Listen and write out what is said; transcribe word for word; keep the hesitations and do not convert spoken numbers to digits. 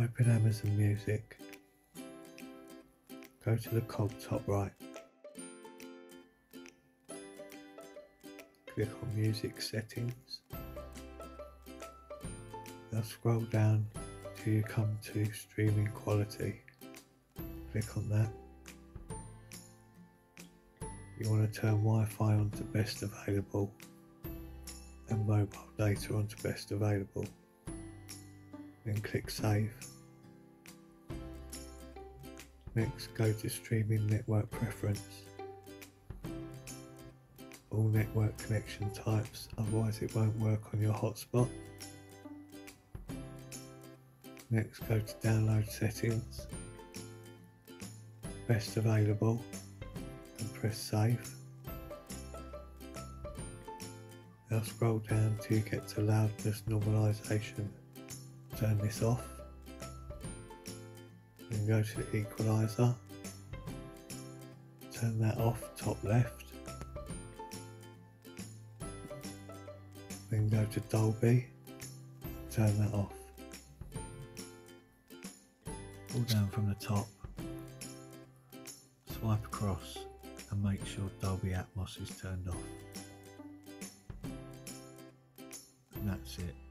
Open Amazon Music. Go to the cog top right. Click on Music Settings. Now scroll down till you come to Streaming Quality. Click on that. You want to turn Wi-Fi onto Best Available and mobile data onto Best Available. Then click Save. Next, go to Streaming Network Preference. All network connection types, otherwise it won't work on your hotspot. Next, go to Download Settings, Best Available, and press Save. Now scroll down till you get to Loudness Normalization. Turn this off. Then go to the Equalizer. Turn that off, top left. Then go to Dolby. Turn that off. Pull down from the top. Swipe across and make sure Dolby Atmos is turned off. And that's it.